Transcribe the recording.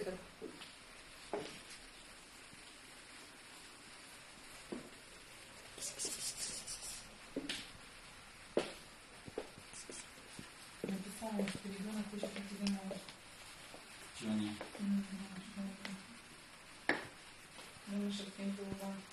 это. Написала, что ребенок хочет на тебя наложить. Чего нет? Ну, что это? Ну, чтобы ты не был.